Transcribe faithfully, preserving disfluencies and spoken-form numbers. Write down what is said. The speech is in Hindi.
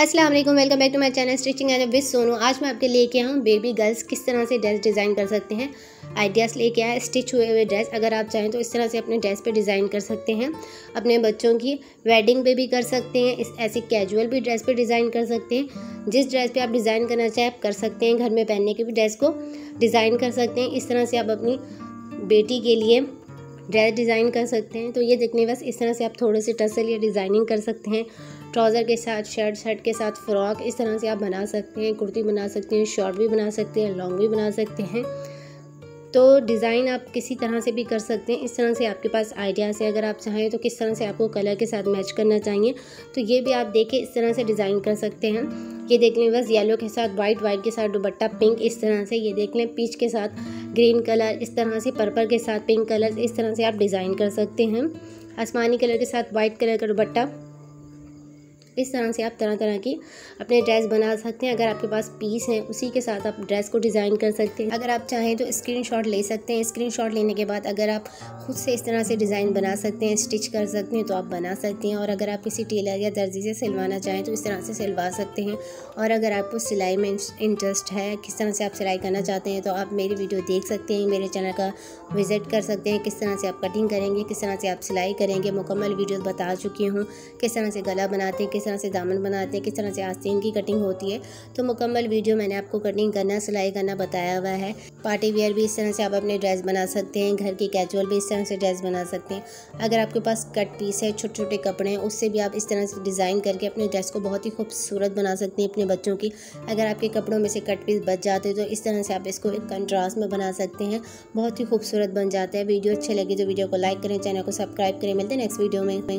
अस्सलाम वालेकुम, welcome back to my channel stitching ideas with Sono. आज मैं आपके लेके आऊँ बेबी गर्ल्स किस तरह से ड्रेस डिज़ाइन कर सकते हैं, आइडियाज़ लेके आए। स्टिच हुए हुए ड्रेस अगर आप चाहें तो इस तरह से अपने ड्रेस पे डिज़ाइन कर सकते हैं। अपने बच्चों की वेडिंग पे भी कर सकते हैं, इस ऐसी कैजुअल भी ड्रेस पर डिज़ाइन कर सकते हैं। जिस ड्रेस पर आप डिज़ाइन करना चाहें आप कर सकते हैं। घर में पहनने के भी ड्रेस को डिज़ाइन कर सकते हैं। इस तरह से आप अपनी बेटी के लिए ड्रेस डिज़ाइन कर सकते हैं। तो ये देखने बस इस तरह से आप थोड़े से टसल या डिज़ाइनिंग कर सकते हैं। ट्राउज़र के साथ शर्ट, शर्ट के साथ फ्रॉक, इस तरह से आप बना सकते हैं। कुर्ती बना सकते हैं, शॉर्ट भी बना सकते हैं, लॉन्ग भी बना सकते हैं। तो डिज़ाइन आप किसी तरह से भी कर सकते हैं। इस तरह से आपके पास आइडियाज़ है। अगर आप चाहें तो किस तरह से आपको कलर के साथ मैच करना चाहिए तो ये भी आप देख के इस तरह से डिज़ाइन कर सकते हैं। ये देख लें बस येलो के साथ वाइट, वाइट के साथ दुपट्टा पिंक, इस तरह से। ये देख लें पीच के साथ ग्रीन कलर, इस तरह से पर्पल के साथ पिंक कलर, इस तरह से आप डिज़ाइन कर सकते हैं। आसमानी कलर के साथ वाइट कलर का दुपट्टा, इस तरह से आप तरह तरह की अपने ड्रेस बना सकते हैं। अगर आपके पास पीस हैं उसी के साथ आप ड्रेस को डिज़ाइन कर सकते हैं। अगर आप चाहें तो स्क्रीनशॉट ले सकते हैं। स्क्रीनशॉट लेने के बाद अगर आप खुद से इस तरह से डिज़ाइन बना सकते हैं, स्टिच कर सकते हैं तो आप बना सकते हैं। और अगर आप किसी टेलर या दर्जी से सिलवाना चाहें तो इस तरह से सिलवा सकते हैं। और अगर आपको सिलाई में इंटरेस्ट है, किस तरह से आप सिलाई करना चाहते हैं, तो आप मेरी वीडियो देख सकते हैं, मेरे चैनल का विज़िट कर सकते हैं। किस तरह से आप कटिंग करेंगे, किस तरह से आप सिलाई करेंगे, मुकम्मल वीडियो बता चुकी हूँ। किस तरह से गला बनाते हैं, तरह से दामन बनाते हैं, किस तरह से आस्तीन की कटिंग होती है, तो मुकम्मल वीडियो मैंने आपको कटिंग करना, सिलाई करना बताया हुआ है। पार्टी वेयर भी इस तरह से आप अपने ड्रेस बना सकते हैं। घर की कैजुअल भी इस तरह से ड्रेस बना सकते हैं। अगर आपके पास कट पीस है, छोटे छोटे कपड़े हैं, उससे भी आप इस तरह से डिज़ाइन करके अपने ड्रेस को बहुत ही खूबसूरत बना सकते हैं अपने बच्चों की। अगर आपके कपड़ों में से कट पीस बच जाते हैं तो इस तरह से आप इसको एक कंट्रास्ट में बना सकते हैं, बहुत ही खूबसूरत बन जाता है। वीडियो अच्छी लगी तो वीडियो को लाइक करें, चैनल को सब्सक्राइब करें। मिलते हैं नेक्स्ट वीडियो में।